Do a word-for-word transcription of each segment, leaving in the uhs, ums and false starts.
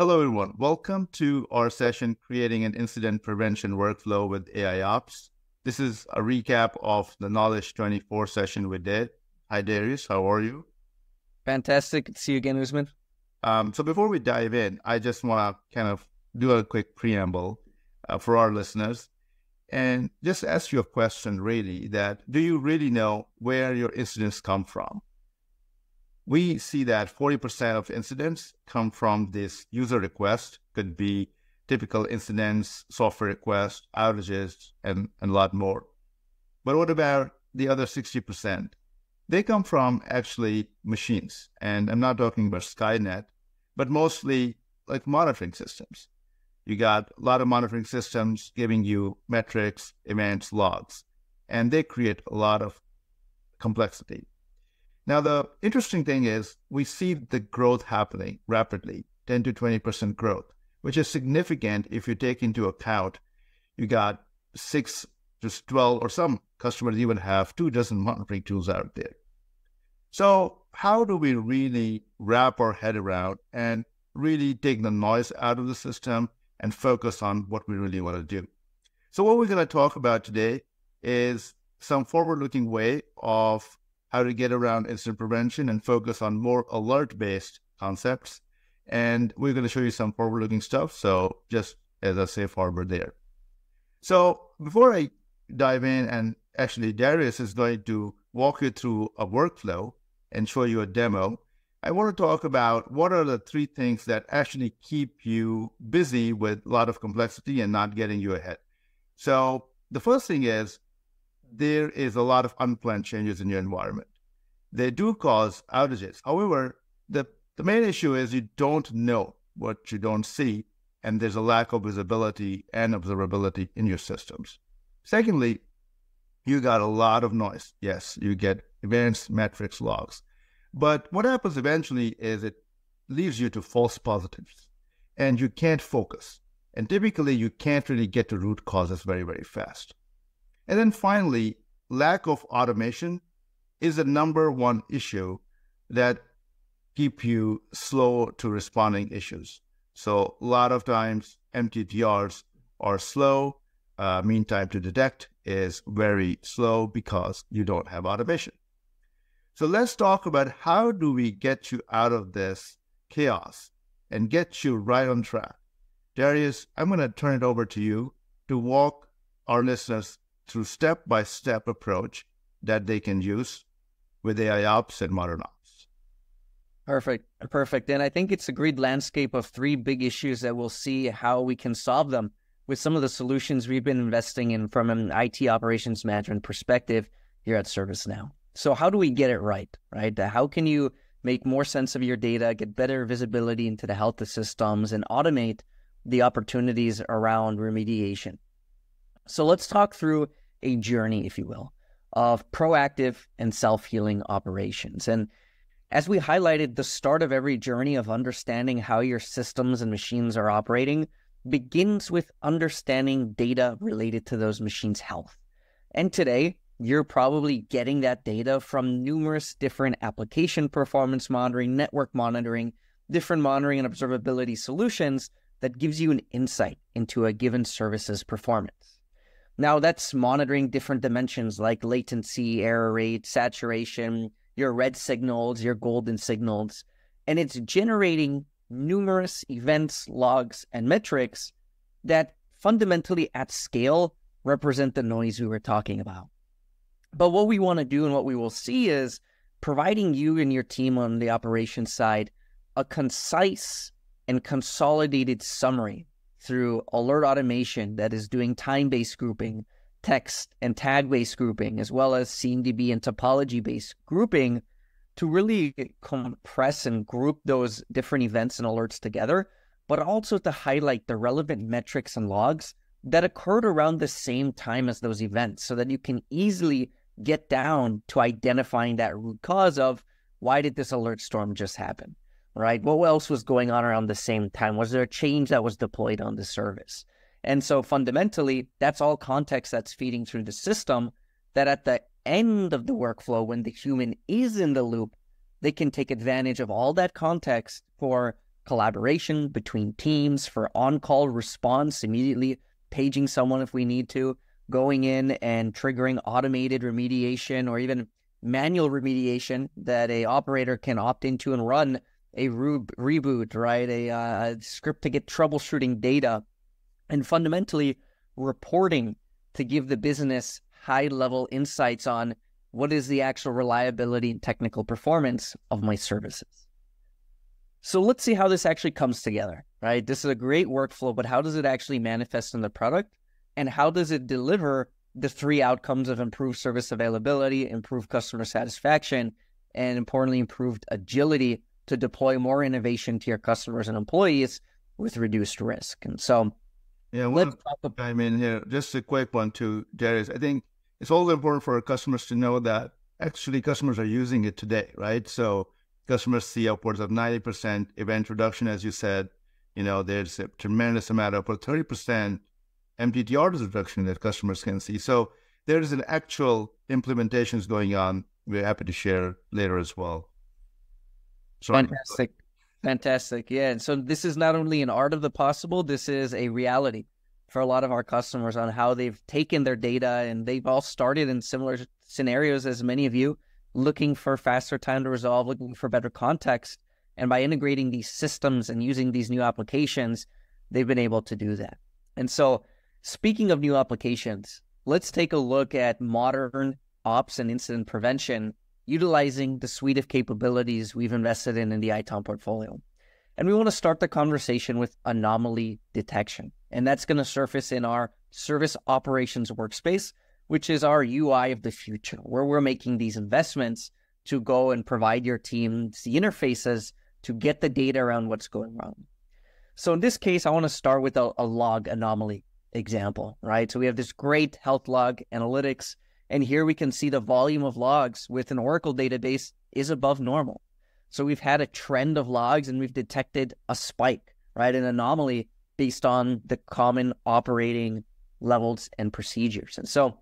Hello everyone, welcome to our session, Creating an Incident Prevention Workflow with AIOps. This is a recap of the Knowledge twenty-four session we did. Hi Darius, how are you? Fantastic, good to see you again, Usman. Um, so before we dive in, I just want to kind of do a quick preamble uh, for our listeners and just ask you a question really, that do you really know where your incidents come from? We see that forty percent of incidents come from this user request, could be typical incidents, software requests, outages, and, and a lot more. But what about the other sixty percent? They come from actually machines, and I'm not talking about Skynet, but mostly like monitoring systems. You got a lot of monitoring systems giving you metrics, events, logs, and they create a lot of complexity. Now, the interesting thing is we see the growth happening rapidly, ten to twenty percent growth, which is significant if you take into account you got six to twelve, or some customers even have two dozen monitoring tools out there. So how do we really wrap our head around and really take the noise out of the system and focus on what we really want to do? So what we're going to talk about today is some forward-looking way of how to get around incident prevention and focus on more alert-based concepts. And we're going to show you some forward-looking stuff, so just as a safe harbor there. So before I dive in, and actually Darius is going to walk you through a workflow and show you a demo, I want to talk about what are the three things that actually keep you busy with a lot of complexity and not getting you ahead. So the first thing is, there is a lot of unplanned changes in your environment. They do cause outages. However, the, the main issue is you don't know what you don't see, and there's a lack of visibility and observability in your systems. Secondly, you got a lot of noise. Yes, you get events, metrics, logs. But what happens eventually is it leaves you to false positives, and you can't focus. And typically, you can't really get to root causes very, very fast. And then finally, lack of automation is the number one issue that keep you slow to responding issues. So a lot of times M T T Rs are slow. Uh, mean time to detect is very slow because you don't have automation. So let's talk about how do we get you out of this chaos and get you right on track. Darius, I'm going to turn it over to you to walk our listeners through step-by-step approach that they can use with AIOps and modern ops. Perfect, perfect. And I think it's a great landscape of three big issues that we'll see how we can solve them with some of the solutions we've been investing in from an I T operations management perspective here at ServiceNow. So how do we get it right, right? How can you make more sense of your data, get better visibility into the health of systems, and automate the opportunities around remediation? So let's talk through a journey, if you will, of proactive and self-healing operations. And as we highlighted, the start of every journey of understanding how your systems and machines are operating begins with understanding data related to those machines' health. And today, you're probably getting that data from numerous different application performance monitoring, network monitoring, different monitoring and observability solutions that gives you an insight into a given service's performance. Now, that's monitoring different dimensions like latency, error rate, saturation, your red signals, your golden signals, and it's generating numerous events, logs, and metrics that fundamentally at scale represent the noise we were talking about. But what we want to do and what we will see is providing you and your team on the operations side a concise and consolidated summary through alert automation that is doing time-based grouping, text and tag-based grouping, as well as C M D B and topology-based grouping to really compress and group those different events and alerts together, but also to highlight the relevant metrics and logs that occurred around the same time as those events so that you can easily get down to identifying that root cause of why did this alert storm just happen? Right? What else was going on around the same time? Was there a change that was deployed on the service? And so fundamentally, that's all context that's feeding through the system that at the end of the workflow, when the human is in the loop, they can take advantage of all that context for collaboration between teams for on-call response, immediately paging someone if we need to, going in and triggering automated remediation or even manual remediation that a operator can opt into and run a re reboot, right? A uh, script to get troubleshooting data, and fundamentally reporting to give the business high-level insights on what is the actual reliability and technical performance of my services. So let's see how this actually comes together, right? This is a great workflow, but how does it actually manifest in the product? And how does it deliver the three outcomes of improved service availability, improved customer satisfaction, and importantly, improved agility to deploy more innovation to your customers and employees with reduced risk? And so, yeah, let's chime in here. Just a quick one to Darius. I think it's always important for our customers to know that actually customers are using it today, right? So customers see upwards of ninety percent event reduction, as you said. You know, there's a tremendous amount of upwards thirty percent M T T R reduction that customers can see. So there is an actual implementations going on. We're happy to share later as well. Sorry. Fantastic. Fantastic. Yeah. And so this is not only an art of the possible, this is a reality for a lot of our customers on how they've taken their data, and they've all started in similar scenarios as many of you, looking for faster time to resolve, looking for better context. And by integrating these systems and using these new applications, they've been able to do that. And so speaking of new applications, let's take a look at modern ops and incident prevention utilizing the suite of capabilities we've invested in in the I T O M portfolio. And we want to start the conversation with anomaly detection. And that's going to surface in our service operations workspace, which is our U I of the future, where we're making these investments to go and provide your teams the interfaces to get the data around what's going wrong. So in this case, I want to start with a, a log anomaly example, right? So we have this great health log analytics, and here we can see the volume of logs with an Oracle database is above normal. So we've had a trend of logs and we've detected a spike, right? An anomaly based on the common operating levels and procedures. And so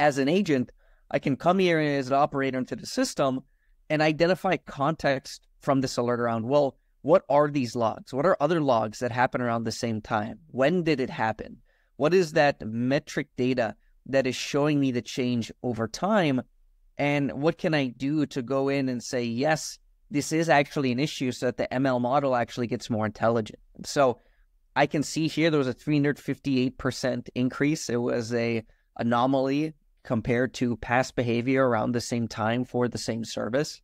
as an agent, I can come here as an operator into the system and identify context from this alert around, well, what are these logs? What are other logs that happen around the same time? When did it happen? What is that metric data that is showing me the change over time? And what can I do to go in and say, yes, this is actually an issue, so that the M L model actually gets more intelligent? So I can see here there was a three hundred fifty-eight percent increase. It was an anomaly compared to past behavior around the same time for the same service.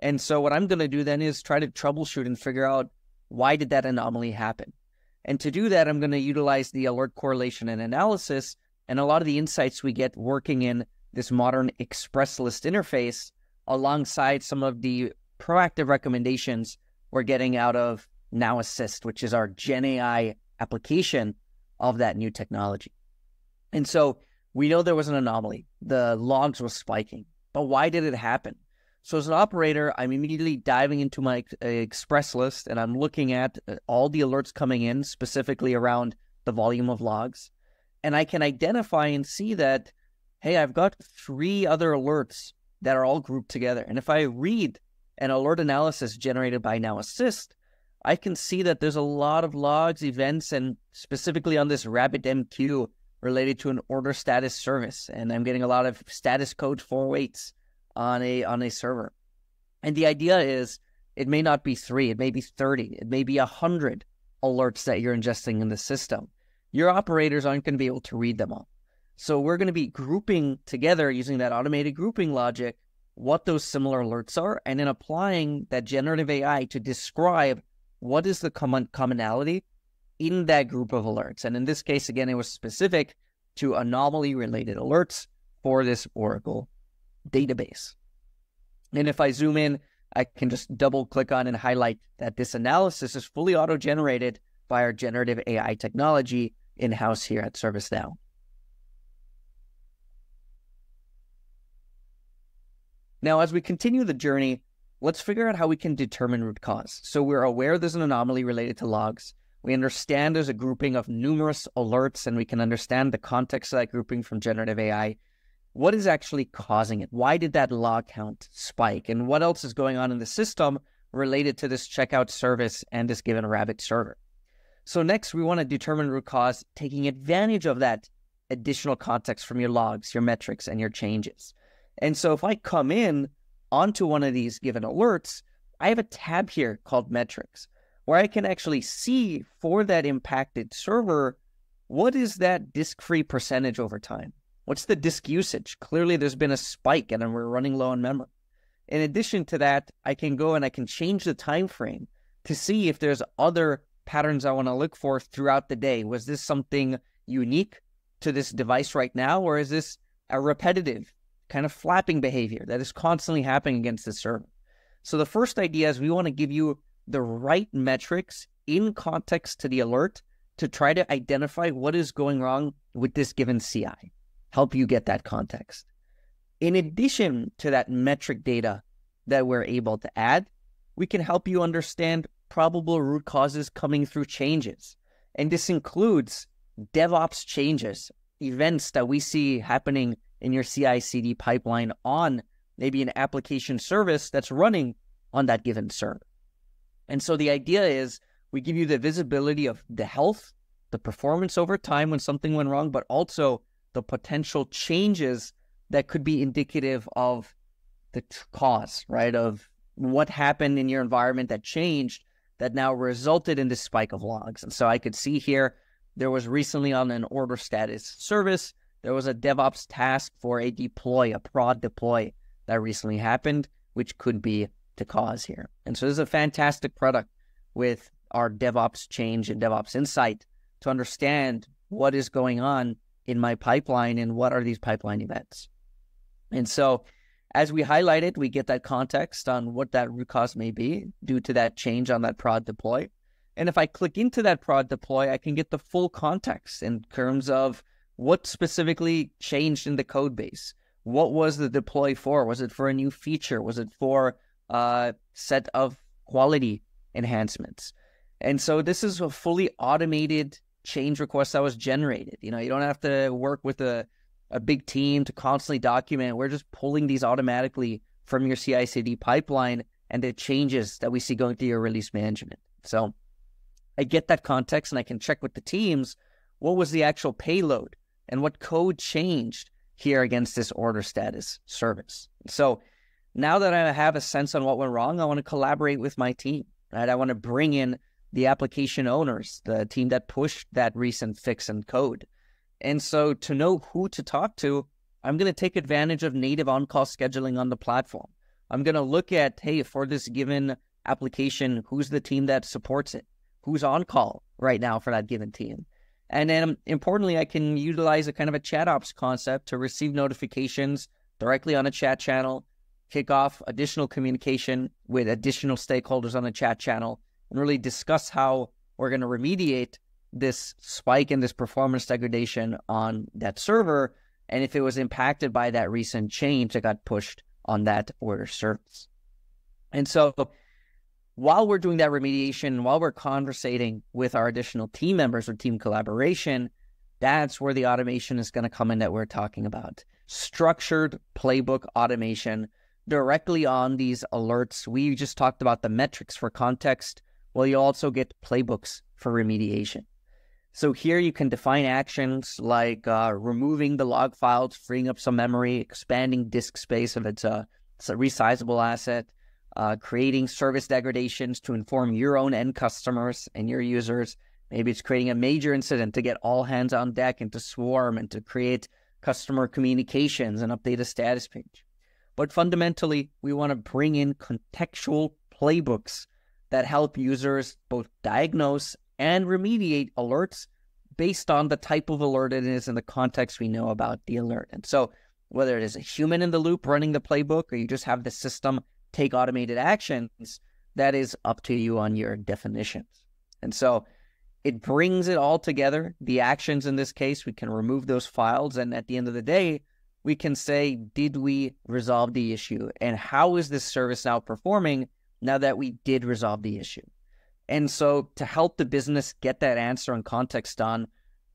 And so what I'm going to do then is try to troubleshoot and figure out, why did that anomaly happen? And to do that, I'm going to utilize the alert correlation and analysis and a lot of the insights we get working in this modern express list interface, alongside some of the proactive recommendations we're getting out of Now Assist, which is our Gen A I application of that new technology. And so we know there was an anomaly. The logs were spiking, but why did it happen? So as an operator, I'm immediately diving into my express list and I'm looking at all the alerts coming in, specifically around the volume of logs. And I can identify and see that, hey, I've got three other alerts that are all grouped together. And if I read an alert analysis generated by Now Assist, I can see that there's a lot of logs, events, and specifically on this RabbitMQ related to an order status service. And I'm getting a lot of status code four oh eights on a, on a server. And the idea is it may not be three, it may be thirty, it may be one hundred alerts that you're ingesting in the system. Your operators aren't going to be able to read them all. So we're going to be grouping together using that automated grouping logic what those similar alerts are, and then applying that generative A I to describe what is the common commonality in that group of alerts. And in this case, again, it was specific to anomaly-related alerts for this Oracle database. And if I zoom in, I can just double-click on and highlight that this analysis is fully auto-generated by our generative A I technology in-house here at ServiceNow. Now, as we continue the journey, let's figure out how we can determine root cause. So we're aware there's an anomaly related to logs. We understand there's a grouping of numerous alerts, and we can understand the context of that grouping from generative A I. What is actually causing it? Why did that log count spike? And what else is going on in the system related to this checkout service and this given Rabbit server. So next, we want to determine root cause, taking advantage of that additional context from your logs, your metrics, and your changes. And so if I come in onto one of these given alerts, I have a tab here called metrics, where I can actually see for that impacted server, what is that disk-free percentage over time? What's the disk usage? Clearly, there's been a spike and we're running low on memory. In addition to that, I can go and I can change the time frame to see if there's other patterns I want to look for throughout the day. Was this something unique to this device right now, or is this a repetitive kind of flapping behavior that is constantly happening against the server? So the first idea is we want to give you the right metrics in context to the alert to try to identify what is going wrong with this given C I, help you get that context. In addition to that metric data that we're able to add, we can help you understand probable root causes coming through changes. And this includes DevOps changes, events that we see happening in your C I C D pipeline on maybe an application service that's running on that given server. And so the idea is we give you the visibility of the health, the performance over time when something went wrong, but also the potential changes that could be indicative of the cause, right? Of what happened in your environment that changed that now resulted in this spike of logs. And so I could see here, there was recently on an order status service, there was a DevOps task for a deploy, a prod deploy that recently happened, which could be the cause here. And so this is a fantastic product with our DevOps change and DevOps insight to understand what is going on in my pipeline and what are these pipeline events. And so as we highlighted, we get that context on what that root cause may be due to that change on that prod deploy. And if I click into that prod deploy, I can get the full context in terms of what specifically changed in the code base. What was the deploy for? Was it for a new feature? Was it for a set of quality enhancements? And so this is a fully automated change request that was generated. You know, you don't have to work with a a big team to constantly document. We're just pulling these automatically from your C I C D pipeline and the changes that we see going through your release management. So I get that context and I can check with the teams, what was the actual payload and what code changed here against this order status service. So now that I have a sense on what went wrong, I want to collaborate with my team, right? I want to bring in the application owners, the team that pushed that recent fix and code. And so to know who to talk to, I'm going to take advantage of native on-call scheduling on the platform. I'm going to look at, hey, for this given application, who's the team that supports it? Who's on call right now for that given team? And then importantly, I can utilize a kind of a chat ops concept to receive notifications directly on a chat channel, kick off additional communication with additional stakeholders on a chat channel, and really discuss how we're going to remediate this spike in this performance degradation on that server, and if it was impacted by that recent change that got pushed on that order service. And so while we're doing that remediation, while we're conversating with our additional team members or team collaboration, that's where the automation is going to come in that we're talking about. Structured playbook automation directly on these alerts. We just talked about the metrics for context. Well, you also get playbooks for remediation. So here you can define actions like uh, removing the log files, freeing up some memory, expanding disk space if it's a, it's a resizable asset, uh, creating service degradations to inform your own end customers and your users. Maybe it's creating a major incident to get all hands on deck and to swarm and to create customer communications and update a status page. But fundamentally, we want to bring in contextual playbooks that help users both diagnose and remediate alerts based on the type of alert it is and the context we know about the alert. And so whether it is a human in the loop running the playbook or you just have the system take automated actions, that is up to you on your definitions. And so it brings it all together. The actions in this case, we can remove those files. And at the end of the day, we can say, did we resolve the issue? And how is this service now performing now that we did resolve the issue? And so to help the business get that answer and context on,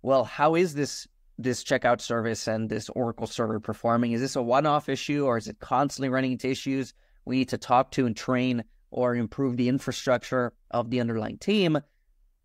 well, how is this, this checkout service and this Oracle server performing? Is this a one-off issue or is it constantly running into issues? We need to talk to and train or improve the infrastructure of the underlying team.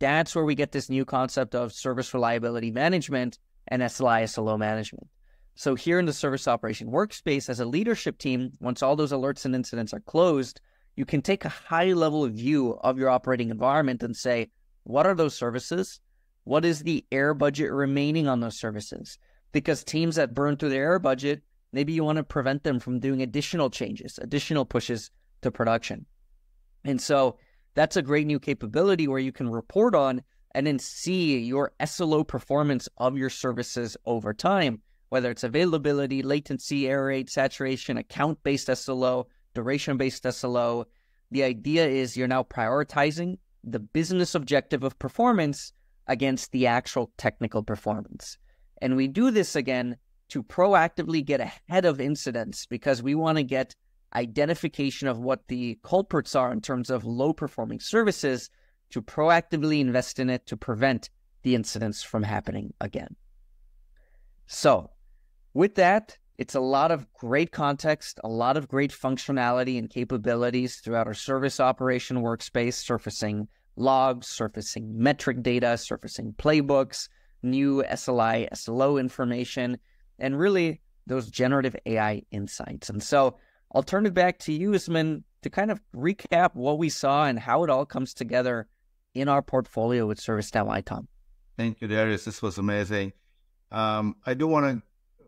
That's where we get this new concept of service reliability management and S L I, S L O management. So here in the service operation workspace, as a leadership team, once all those alerts and incidents are closed, you can take a high level view of your operating environment and say, what are those services? What is the air budget remaining on those services? Because teams that burn through their air budget, maybe you want to prevent them from doing additional changes, additional pushes to production. And so that's a great new capability where you can report on and then see your S L O performance of your services over time, whether it's availability, latency, error rate, saturation, account-based S L O, duration-based S L O. The idea is you're now prioritizing the business objective of performance against the actual technical performance. And we do this, again, to proactively get ahead of incidents, because we want to get identification of what the culprits are in terms of low-performing services to proactively invest in it to prevent the incidents from happening again. So with that, it's a lot of great context, a lot of great functionality and capabilities throughout our service operation workspace, surfacing logs, surfacing metric data, surfacing playbooks, new S L I, S L O information, and really those generative A I insights. And so I'll turn it back to you, Usman, to kind of recap what we saw and how it all comes together in our portfolio with ServiceNow I T O M. Thank you, Darius. This was amazing. Um, I do want to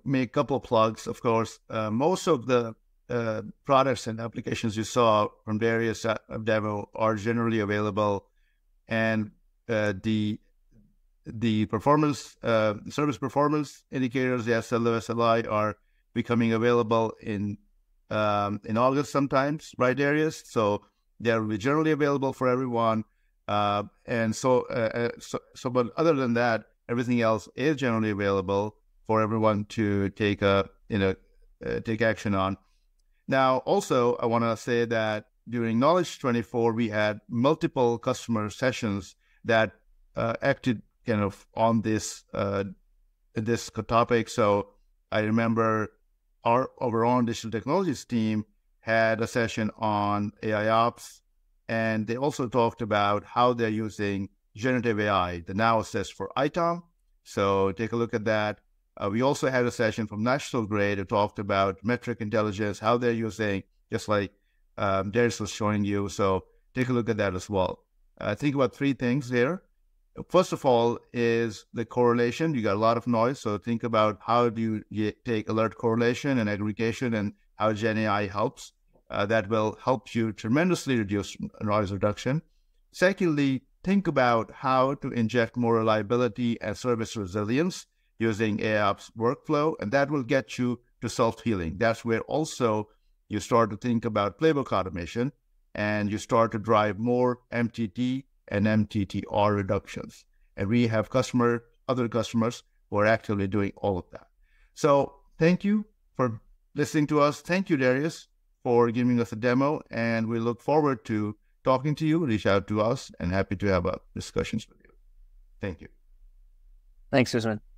make a couple of plugs, of course. Uh, most of the uh, products and applications you saw from Darius' demo are generally available, and uh, the the performance, uh, service performance indicators, the S L O, S L I, are becoming available in um, in August sometimes, right, Darius? So they will be generally available for everyone, uh, and so, uh, so so. But other than that, everything else is generally available for everyone to take a, you know, uh, take action on. Now, also, I want to say that during Knowledge twenty-four, we had multiple customer sessions that uh, acted kind of on this uh, this topic. So I remember our our own digital technologies team had a session on A I Ops, and they also talked about how they're using generative A I, the Now Assist for I T O M. So take a look at that. Uh, we also had a session from National Grid that talked about metric intelligence, how they're using, just like um, Darius was showing you. So take a look at that as well. Uh, think about three things there. First of all is the correlation. You got a lot of noise. So think about how do you get, take alert correlation and aggregation and how Gen A I helps. Uh, that will help you tremendously reduce noise reduction. Secondly, think about how to inject more reliability and service resilience using A I Ops workflow, and that will get you to self-healing. That's where also you start to think about playbook automation, and you start to drive more M T T and M T T R reductions. And we have customer, other customers who are actively doing all of that. So thank you for listening to us. Thank you, Darius, for giving us a demo, and we look forward to talking to you. Reach out to us, and happy to have uh, discussions with you. Thank you. Thanks, Usman.